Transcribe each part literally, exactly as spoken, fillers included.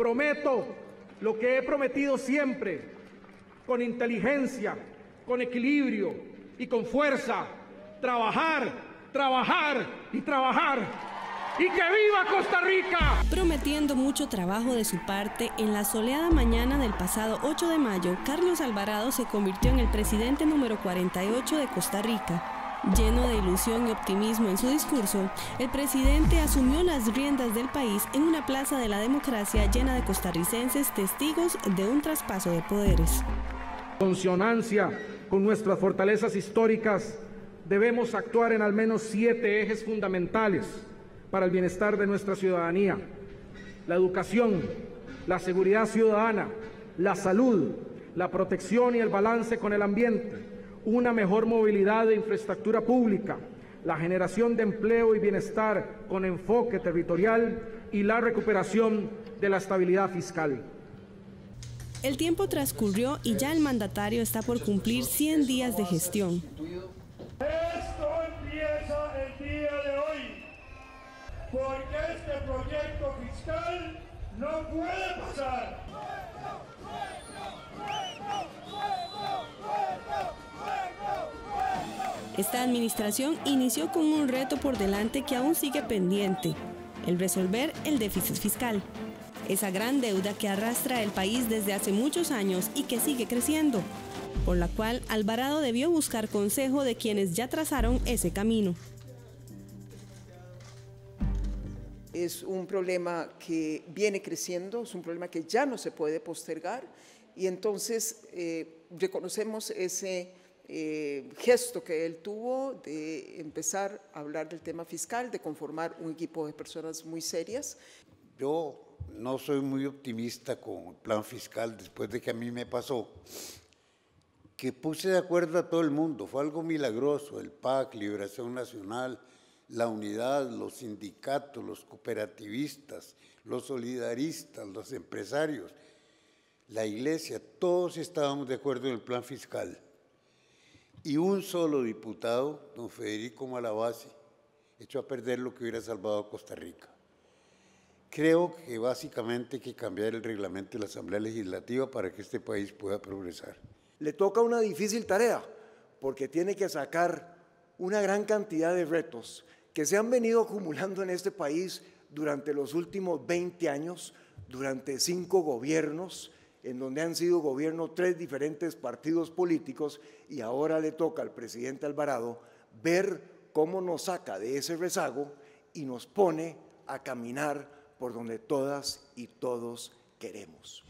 Prometo lo que he prometido siempre, con inteligencia, con equilibrio y con fuerza, trabajar, trabajar y trabajar. ¡Y que viva Costa Rica! Prometiendo mucho trabajo de su parte, en la soleada mañana del pasado ocho de mayo, Carlos Alvarado se convirtió en el presidente número cuarenta y ocho de Costa Rica. Lleno de ilusión y optimismo en su discurso, el presidente asumió las riendas del país en una plaza de la democracia llena de costarricenses testigos de un traspaso de poderes. En consonancia con nuestras fortalezas históricas, debemos actuar en al menos siete ejes fundamentales para el bienestar de nuestra ciudadanía: la educación, la seguridad ciudadana, la salud, la protección y el balance con el ambiente, una mejor movilidad de infraestructura pública, la generación de empleo y bienestar con enfoque territorial y la recuperación de la estabilidad fiscal. El tiempo transcurrió y ya el mandatario está por cumplir cien días de gestión. Porque este proyecto fiscal no puede pasar. ¡Fuego, fuego, fuego, fuego, fuego, fuego! Esta administración inició con un reto por delante que aún sigue pendiente: el resolver el déficit fiscal. Esa gran deuda que arrastra el país desde hace muchos años y que sigue creciendo, por la cual Alvarado debió buscar consejo de quienes ya trazaron ese camino. Es un problema que viene creciendo, es un problema que ya no se puede postergar, y entonces eh, reconocemos ese eh, gesto que él tuvo de empezar a hablar del tema fiscal, de conformar un equipo de personas muy serias. Yo no soy muy optimista con el plan fiscal después de que a mí me pasó, que puse de acuerdo a todo el mundo, fue algo milagroso, el P A C, Liberación Nacional, la unidad, los sindicatos, los cooperativistas, los solidaristas, los empresarios, la iglesia, todos estábamos de acuerdo en el plan fiscal. Y un solo diputado, don Federico Malavasi, echó a perder lo que hubiera salvado a Costa Rica. Creo que básicamente hay que cambiar el reglamento de la Asamblea Legislativa para que este país pueda progresar. Le toca una difícil tarea, porque tiene que sacar una gran cantidad de retos que se han venido acumulando en este país durante los últimos veinte años, durante cinco gobiernos, en donde han sido gobierno tres diferentes partidos políticos, y ahora le toca al presidente Alvarado ver cómo nos saca de ese rezago y nos pone a caminar por donde todas y todos queremos.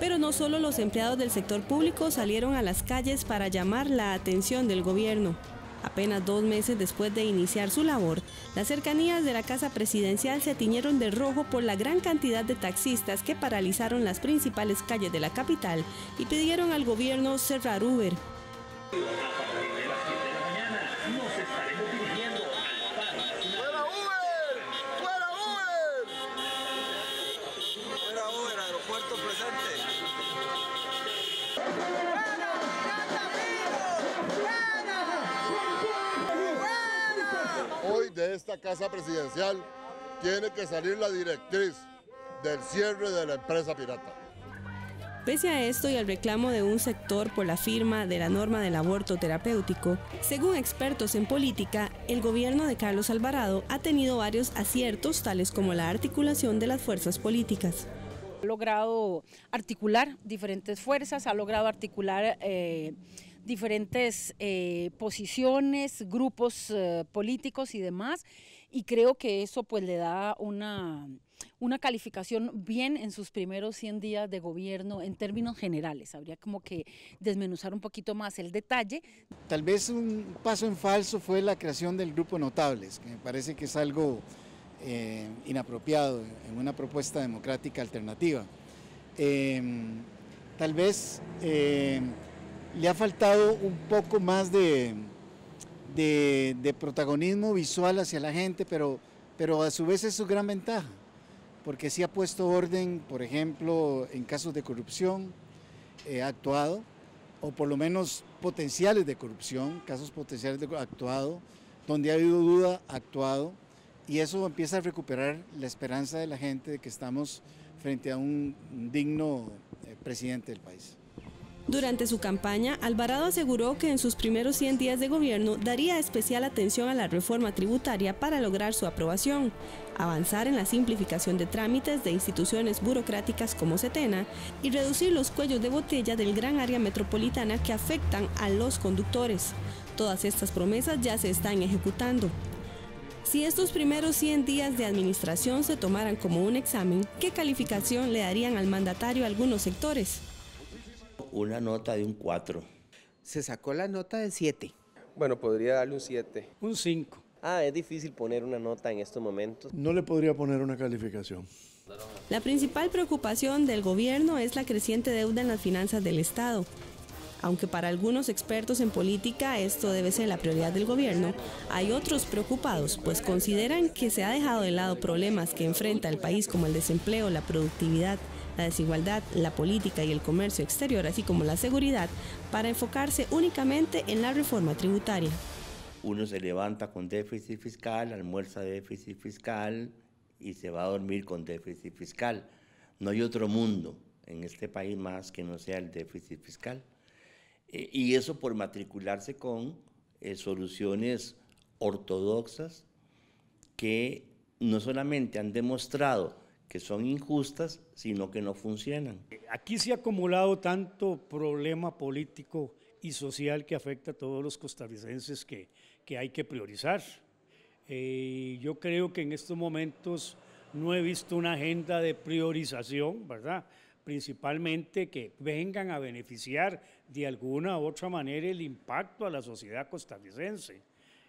Pero no solo los empleados del sector público salieron a las calles para llamar la atención del gobierno. Apenas dos meses después de iniciar su labor, las cercanías de la Casa Presidencial se tiñeron de rojo por la gran cantidad de taxistas que paralizaron las principales calles de la capital y pidieron al gobierno cerrar Uber. De esta Casa Presidencial tiene que salir la directriz del cierre de la empresa pirata. Pese a esto y al reclamo de un sector por la firma de la norma del aborto terapéutico, según expertos en política, el gobierno de Carlos Alvarado ha tenido varios aciertos, tales como la articulación de las fuerzas políticas. Ha logrado articular diferentes fuerzas, ha logrado articular eh, diferentes eh, posiciones, grupos eh, políticos y demás, y creo que eso pues le da una, una calificación bien en sus primeros cien días de gobierno en términos generales. Habría como que desmenuzar un poquito más el detalle. Tal vez un paso en falso fue la creación del Grupo Notables, que me parece que es algo eh, inapropiado en una propuesta democrática alternativa. Eh, tal vez... Eh, Le ha faltado un poco más de, de, de protagonismo visual hacia la gente, pero, pero a su vez es su gran ventaja, porque sí ha puesto orden, por ejemplo, en casos de corrupción, eh, ha actuado, o por lo menos potenciales de corrupción, casos potenciales de corrupción, ha actuado, donde ha habido duda, ha actuado, y eso empieza a recuperar la esperanza de la gente de que estamos frente a un digno presidente del país. Durante su campaña, Alvarado aseguró que en sus primeros cien días de gobierno daría especial atención a la reforma tributaria para lograr su aprobación, avanzar en la simplificación de trámites de instituciones burocráticas como Setena y reducir los cuellos de botella del gran área metropolitana que afectan a los conductores. Todas estas promesas ya se están ejecutando. Si estos primeros cien días de administración se tomaran como un examen, ¿qué calificación le darían al mandatario a algunos sectores? Una nota de un cuatro. Se sacó la nota de siete. Bueno, podría darle un siete. Un cinco. Ah, es difícil poner una nota en estos momentos. No le podría poner una calificación. La principal preocupación del gobierno es la creciente deuda en las finanzas del Estado. Aunque para algunos expertos en política esto debe ser la prioridad del gobierno, hay otros preocupados, pues consideran que se ha dejado de lado problemas que enfrenta el país como el desempleo, la productividad, la desigualdad, la política y el comercio exterior, así como la seguridad, para enfocarse únicamente en la reforma tributaria. Uno se levanta con déficit fiscal, almuerza déficit fiscal y se va a dormir con déficit fiscal. No hay otro mundo en este país más que no sea el déficit fiscal. Y eso por matricularse con eh, soluciones ortodoxas que no solamente han demostrado que son injustas, sino que no funcionan. Aquí se ha acumulado tanto problema político y social que afecta a todos los costarricenses que, que hay que priorizar. Eh, yo creo que en estos momentos no he visto una agenda de priorización, ¿verdad?, principalmente que vengan a beneficiar de alguna u otra manera el impacto a la sociedad costarricense.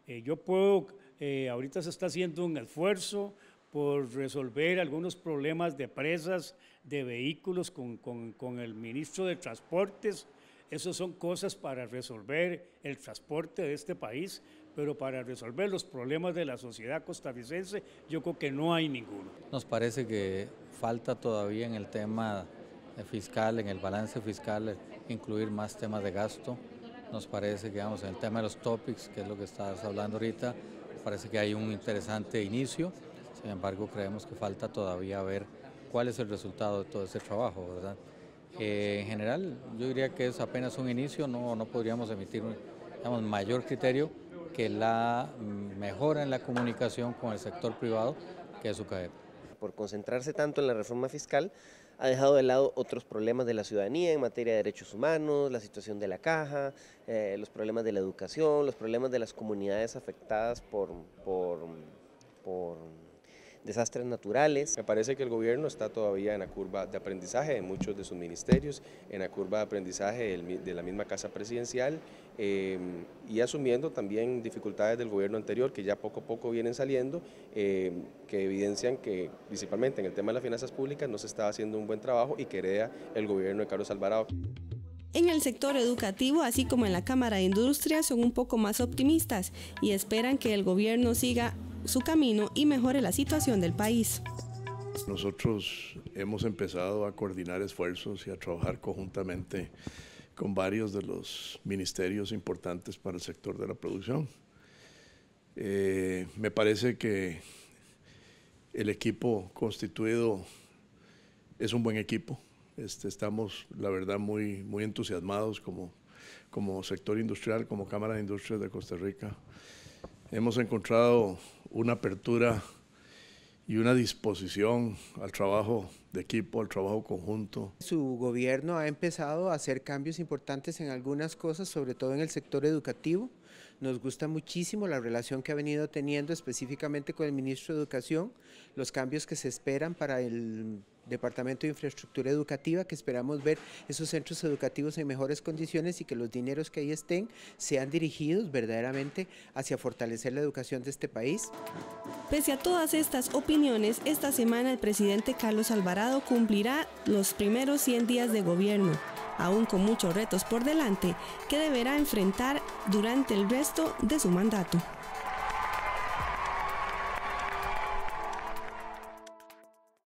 Eh, yo puedo, eh, ahorita se está haciendo un esfuerzo por resolver algunos problemas de presas, de vehículos con, con, con el ministro de Transportes. Esas son cosas para resolver el transporte de este país, pero para resolver los problemas de la sociedad costarricense yo creo que no hay ninguno. Nos parece que falta todavía en el tema fiscal, en el balance fiscal, incluir más temas de gasto. Nos parece que, vamos, en el tema de los topics, que es lo que estás hablando ahorita, parece que hay un interesante inicio. Sin embargo, creemos que falta todavía ver cuál es el resultado de todo ese trabajo, ¿verdad? Eh, en general, yo diría que es apenas un inicio, no, no podríamos emitir un, digamos, mayor criterio que la mejora en la comunicación con el sector privado, que es UCAEP. Por concentrarse tanto en la reforma fiscal, ha dejado de lado otros problemas de la ciudadanía en materia de derechos humanos, la situación de la caja, eh, los problemas de la educación, los problemas de las comunidades afectadas por, por, por desastres naturales. Me parece que el gobierno está todavía en la curva de aprendizaje de muchos de sus ministerios, en la curva de aprendizaje de la misma casa presidencial eh, y asumiendo también dificultades del gobierno anterior que ya poco a poco vienen saliendo, eh, que evidencian que principalmente en el tema de las finanzas públicas no se está haciendo un buen trabajo y que hereda el gobierno de Carlos Alvarado. En el sector educativo, así como en la Cámara de Industria, son un poco más optimistas y esperan que el gobierno siga su camino y mejore la situación del país. Nosotros hemos empezado a coordinar esfuerzos y a trabajar conjuntamente con varios de los ministerios importantes para el sector de la producción. Eh, me parece que el equipo constituido es un buen equipo. Este, estamos, la verdad, muy, muy entusiasmados como, como sector industrial, como Cámara de Industria de Costa Rica. Hemos encontrado una apertura y una disposición al trabajo de equipo, al trabajo conjunto. Su gobierno ha empezado a hacer cambios importantes en algunas cosas, sobre todo en el sector educativo. Nos gusta muchísimo la relación que ha venido teniendo específicamente con el ministro de Educación, los cambios que se esperan para el Departamento de Infraestructura Educativa, que esperamos ver esos centros educativos en mejores condiciones y que los dineros que ahí estén sean dirigidos verdaderamente hacia fortalecer la educación de este país. Pese a todas estas opiniones, esta semana el presidente Carlos Alvarado cumplirá los primeros cien días de gobierno, aún con muchos retos por delante que deberá enfrentar durante el resto de su mandato.